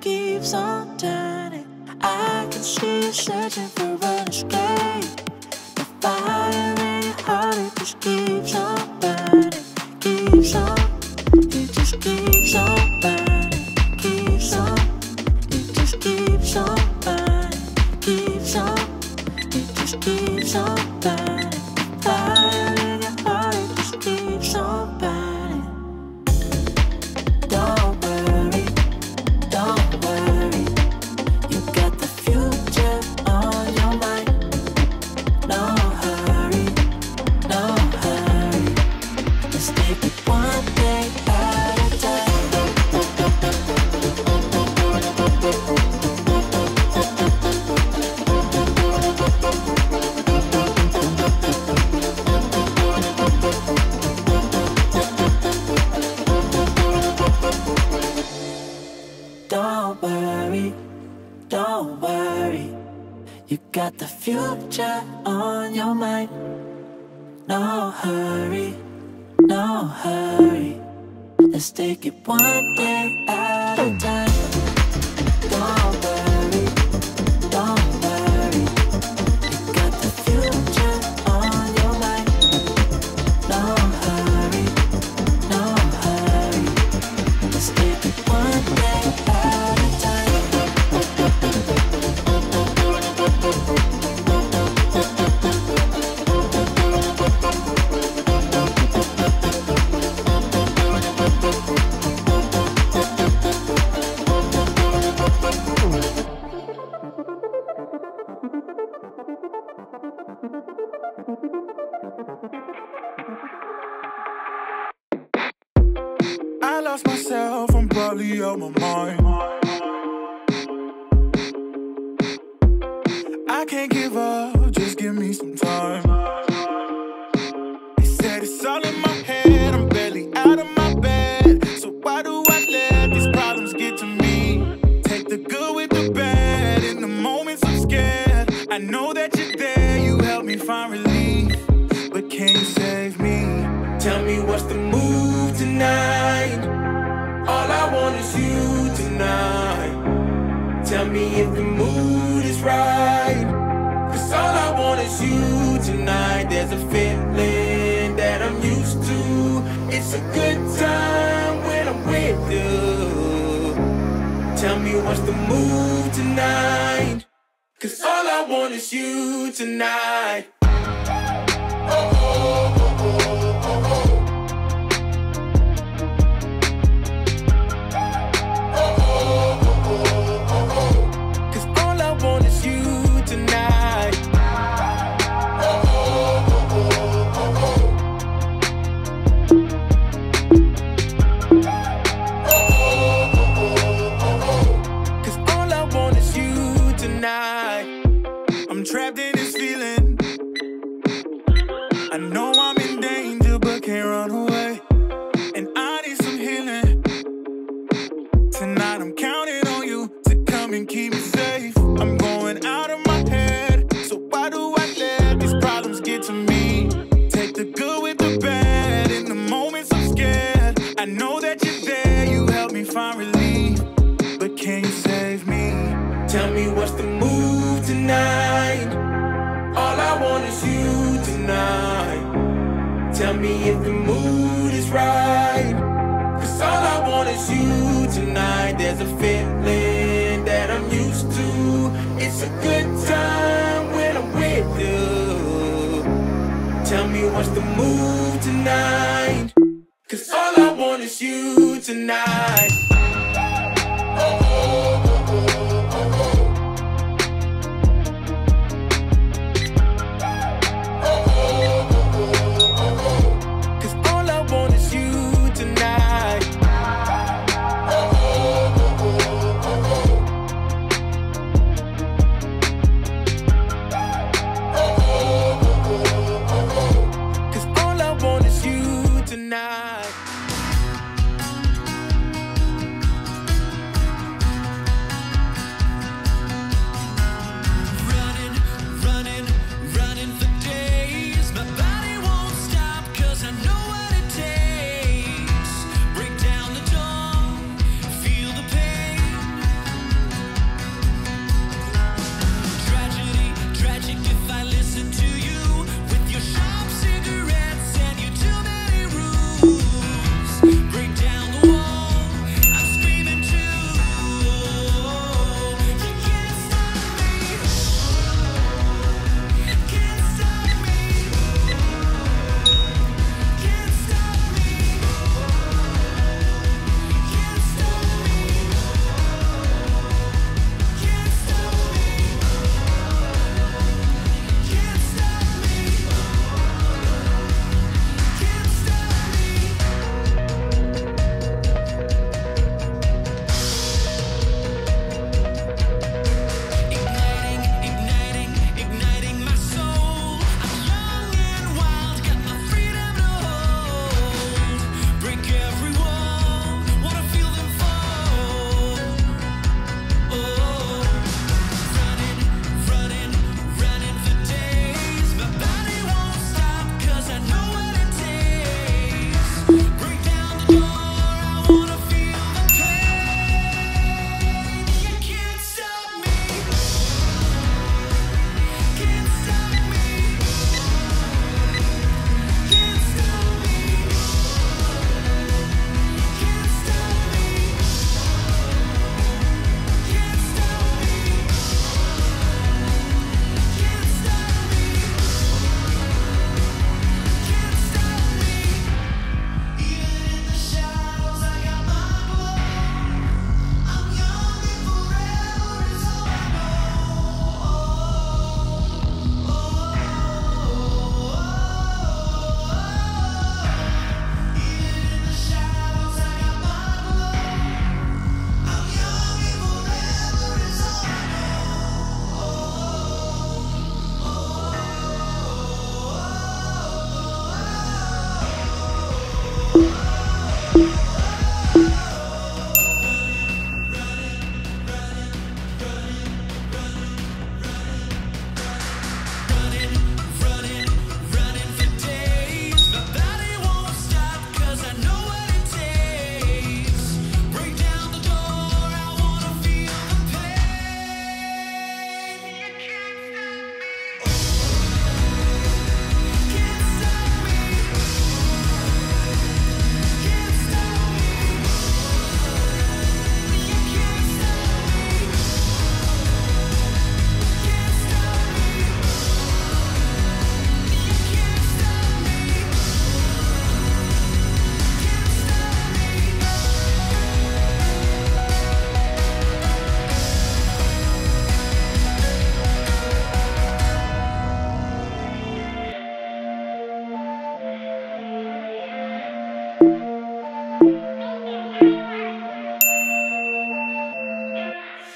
Keeps on burning, keeps on, don't worry, you got the future on your mind. No hurry, no hurry, let's take it one day at a time. Don't worry.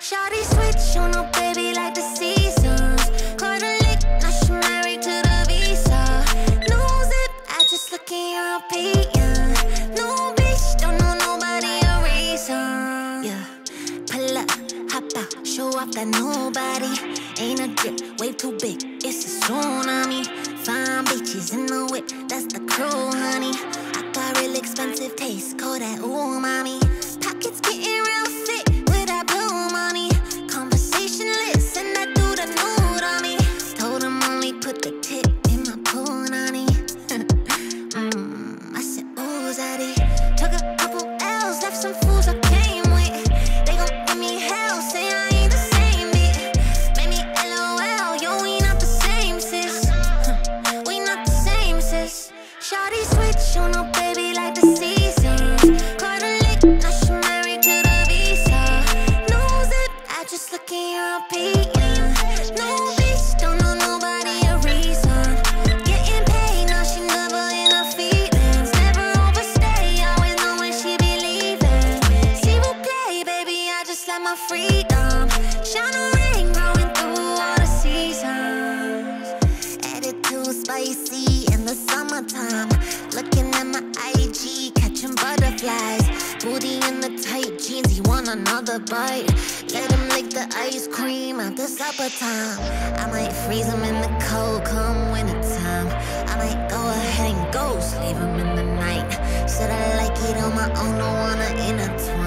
Shawty switch on a baby like the seasons. Caught a lick, now she married to the visa. No zip, I just look in European. No bitch, don't know nobody a reason. Yeah, pull up, hop out, show off that nobody. Ain't a drip, way too big, it's a tsunami. Fine bitches in the whip, that's the crew, honey. I got real expensive taste, call that ooh, mommy. Pockets getting real thick with that blue money. Conversationalist, and that dude a nude on me. Told him only put the tip in my pool, honey. I said, ooh, zaddy. Took a couple L's, left some fools I came with. They gon' give me hell, say I ain't the same, bitch. Made me LOL, yo, we not the same, sis. We not the same, sis. Shawty switch on a baby like the seasons. Caught a lick, now she married to the visa. No zip, I just look in European. No bitch, don't know nobody a reason. Getting paid, now she never in her feelings. Never overstay, always know when she be leaving. See what play, baby, I just let my freedom shine a ring, growing through all the seasons. Attitude spicy in the summertime. Looking at my IG, catching butterflies. Booty in the tight jeans, he want another bite. Let him lick the ice cream at the supper time. I might freeze him in the cold come winter time. I might go ahead and ghost, leave him in the night. Said I like it on my own, don't wanna intertwine.